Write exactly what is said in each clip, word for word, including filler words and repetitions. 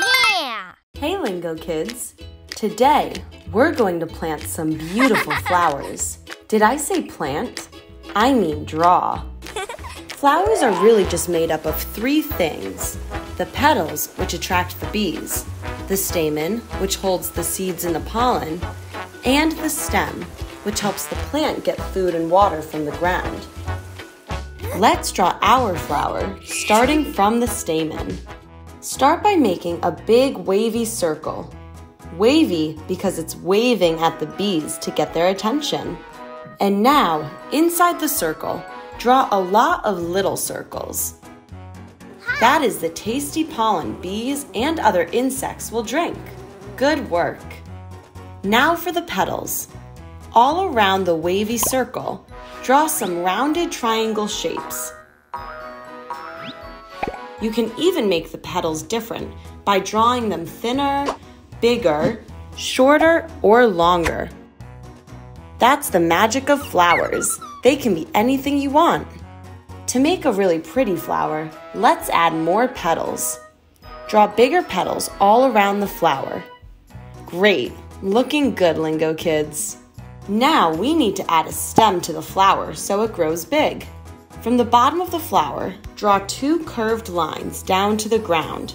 Yeah! Hey Lingo Kids! Today, we're going to plant some beautiful flowers. Did I say plant? I mean draw. Flowers are really just made up of three things. The petals, which attract the bees, the stamen, which holds the seeds and the pollen, and the stem, which helps the plant get food and water from the ground. Let's draw our flower, starting from the stamen. Start by making a big wavy circle. Wavy because it's waving at the bees to get their attention. And now, inside the circle, draw a lot of little circles. That is the tasty pollen bees and other insects will drink. Good work! Now for the petals. All around the wavy circle, draw some rounded triangle shapes. You can even make the petals different by drawing them thinner, bigger, shorter, or longer. That's the magic of flowers. They can be anything you want. To make a really pretty flower, let's add more petals. Draw bigger petals all around the flower. Great! Looking good, Lingo Kids! Now we need to add a stem to the flower so it grows big. From the bottom of the flower, draw two curved lines down to the ground.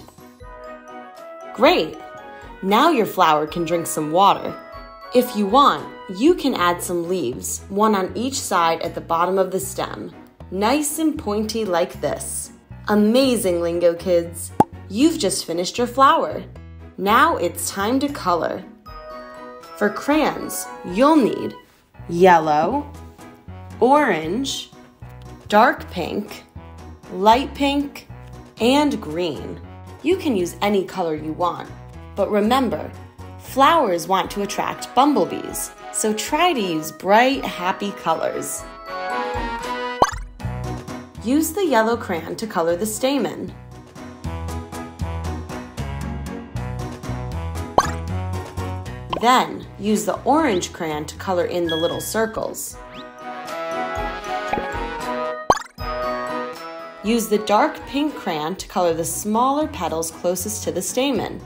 Great! Now your flower can drink some water. If you want, you can add some leaves, one on each side at the bottom of the stem. Nice and pointy like this. Amazing, Lingo Kids! You've just finished your flower. Now it's time to color. For crayons, you'll need yellow, orange, dark pink, light pink, and green. You can use any color you want, but remember, flowers want to attract bumblebees, so try to use bright, happy colors. Use the yellow crayon to color the stamen. Then, use the orange crayon to color in the little circles. Use the dark pink crayon to color the smaller petals closest to the stamen.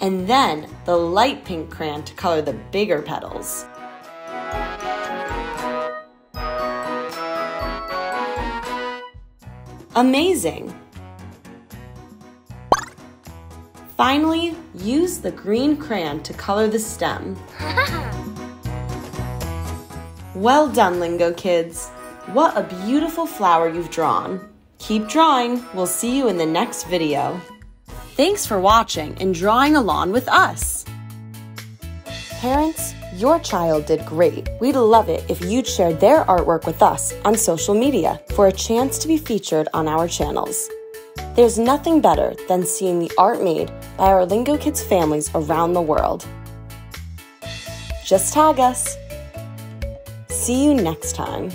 And then, the light pink crayon to color the bigger petals. Amazing! Finally, use the green crayon to color the stem. Well done, Lingo Kids! What a beautiful flower you've drawn! Keep drawing! We'll see you in the next video! Thanks for watching and drawing along with us! Parents, your child did great. We'd love it if you'd share their artwork with us on social media for a chance to be featured on our channels. There's nothing better than seeing the art made by our Lingo Kids families around the world. Just tag us! See you next time!